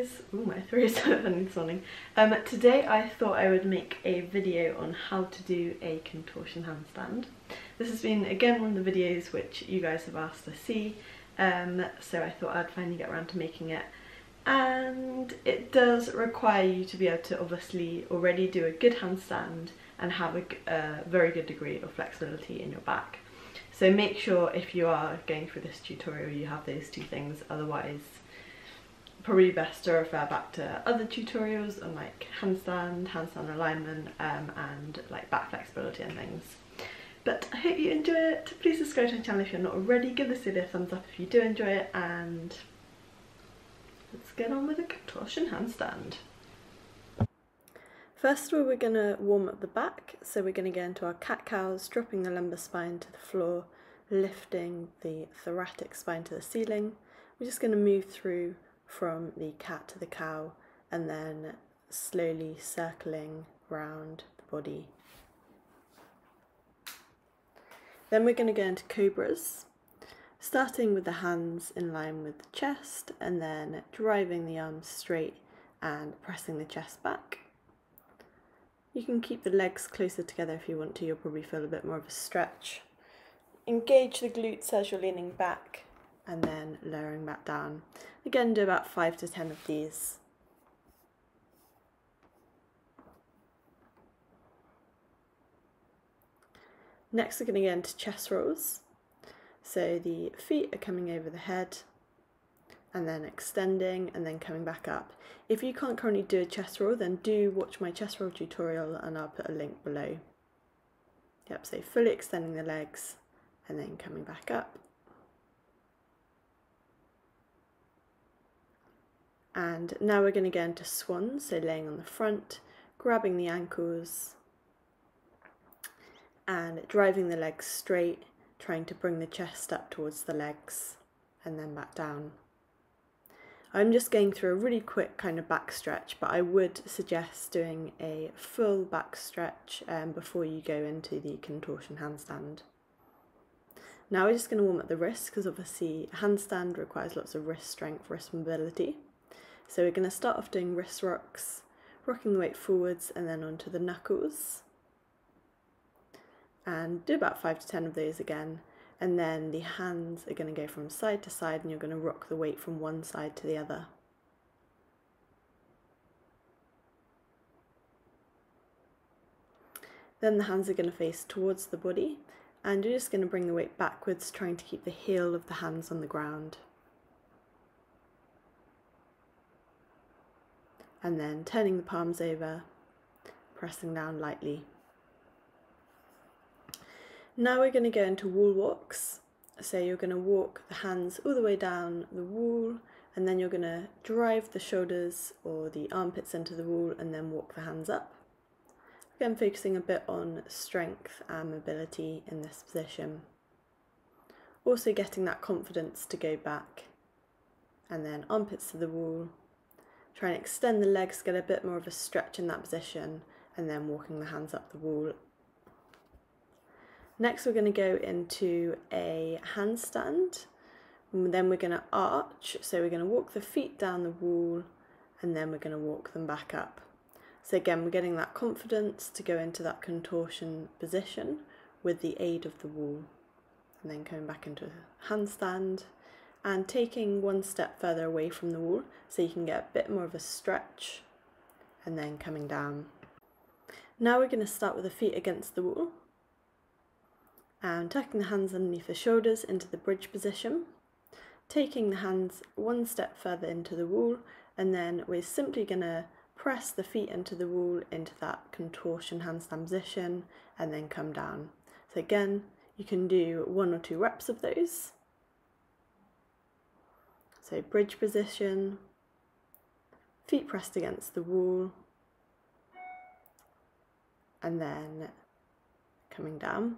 is, ooh, my throat is running. Today I thought I would make a video on how to do a contortion handstand. This has been, again, one of the videos which you guys have asked to see, so I thought I'd finally get around to making it. And it does require you to be able to obviously already do a good handstand and have a very good degree of flexibility in your back. So make sure if you are going through this tutorial you have those two things, otherwise probably best to refer back to other tutorials on like handstand alignment and like back flexibility and things. But I hope you enjoy it. Please subscribe to my channel if you're not already, give this video a thumbs up if you do enjoy it, and let's get on with the contortion handstand. First of all, we're going to warm up the back, so we're going to get into our cat-cows, dropping the lumbar spine to the floor, lifting the thoracic spine to the ceiling. We're just going to move through from the cat to the cow and then slowly circling round the body. Then we're going to go into cobras, starting with the hands in line with the chest and then driving the arms straight and pressing the chest back. You can keep the legs closer together if you want to, you'll probably feel a bit more of a stretch. Engage the glutes as you're leaning back and then lowering back down. Again, do about 5 to 10 of these. Next we're going to get into chest rolls. So the feet are coming over the head and then extending and then coming back up. If you can't currently do a chest roll, then do watch my chest roll tutorial and I'll put a link below. Yep, so fully extending the legs and then coming back up. And now we're going to get into swans, so laying on the front, grabbing the ankles and driving the legs straight, trying to bring the chest up towards the legs and then back down. I'm just going through a really quick kind of back stretch, but I would suggest doing a full back stretch before you go into the contortion handstand. Now we're just going to warm up the wrists, because obviously a handstand requires lots of wrist strength, wrist mobility. So we're going to start off doing wrist rocks, rocking the weight forwards and then onto the knuckles. And do about 5 to 10 of those again, and then the hands are going to go from side to side and you're going to rock the weight from one side to the other. Then the hands are going to face towards the body and you're just going to bring the weight backwards, trying to keep the heel of the hands on the ground. And then turning the palms over, pressing down lightly. Now we're going to go into wall walks, so you're going to walk the hands all the way down the wall and then you're going to drive the shoulders or the armpits into the wall and then walk the hands up. Again, focusing a bit on strength and mobility in this position. Also getting that confidence to go back and then armpits to the wall. Try and extend the legs, get a bit more of a stretch in that position and then walking the hands up the wall. Next we're going to go into a handstand, and then we're going to arch, so we're going to walk the feet down the wall and then we're going to walk them back up. So again, we're getting that confidence to go into that contortion position with the aid of the wall. And then coming back into a handstand and taking one step further away from the wall so you can get a bit more of a stretch and then coming down. Now we're going to start with the feet against the wall. And tucking the hands underneath the shoulders into the bridge position, taking the hands one step further into the wall, and then we're simply going to press the feet into the wall into that contortion handstand position and then come down. So again, you can do 1 or 2 reps of those. So bridge position, feet pressed against the wall, and then coming down.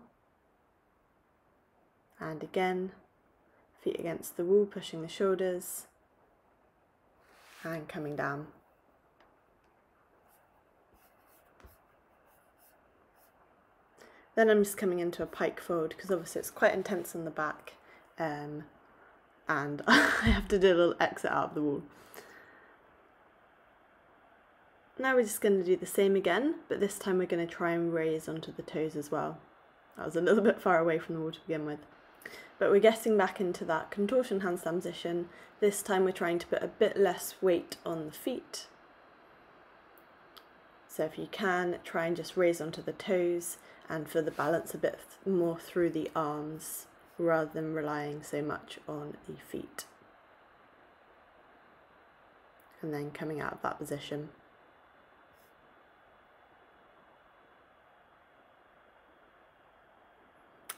And again, feet against the wall, pushing the shoulders and coming down. Then I'm just coming into a pike fold because obviously it's quite intense on the back and I have to do a little exit out of the wall. Now we're just going to do the same again, but this time we're going to try and raise onto the toes as well. That was a little bit far away from the wall to begin with. But we're getting back into that contortion handstand position. This time we're trying to put a bit less weight on the feet. So if you can, try and just raise onto the toes, and for the balance a bit more through the arms rather than relying so much on the feet. And then coming out of that position.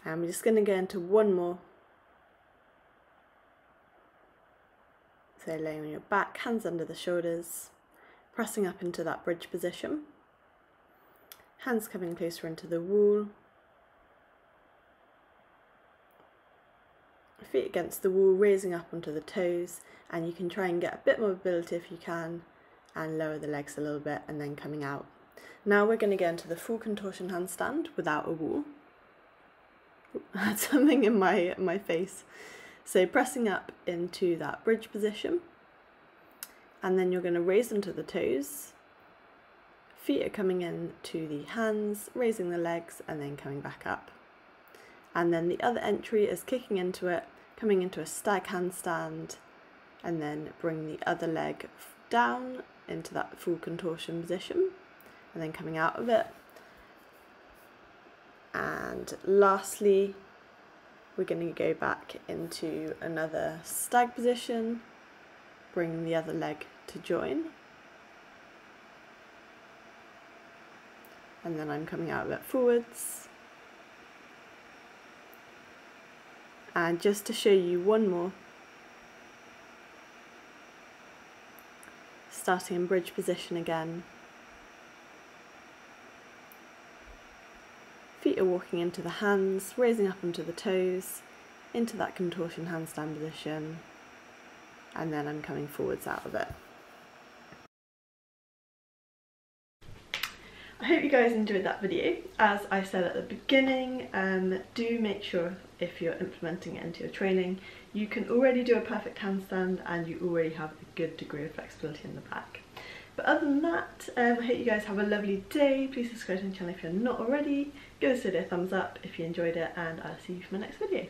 And we're just going to go into one more. So laying on your back, hands under the shoulders, pressing up into that bridge position. Hands coming closer into the wall. Feet against the wall, raising up onto the toes, and you can try and get a bit more mobility if you can, and lower the legs a little bit, and then coming out. Now we're going to get into the full contortion handstand without a wall. I had something in my face. So pressing up into that bridge position, and then you're going to raise onto the toes. Feet are coming in to the hands, raising the legs, and then coming back up. And then the other entry is kicking into it, coming into a stag handstand, and then bring the other leg down into that full contortion position, and then coming out of it. And lastly, we're going to go back into another stag position, bring the other leg to join. And then I'm coming out of it forwards. And just to show you one more, starting in bridge position again. Feet are walking into the hands, raising up onto the toes, into that contortion handstand position, and then I'm coming forwards out of it. I hope you guys enjoyed that video. As I said at the beginning, do make sure if you're implementing it into your training, you can already do a perfect handstand and you already have a good degree of flexibility in the back. But other than that, I hope you guys have a lovely day. Please subscribe to the channel if you're not already. Give this video a thumbs up if you enjoyed it, and I'll see you for my next video.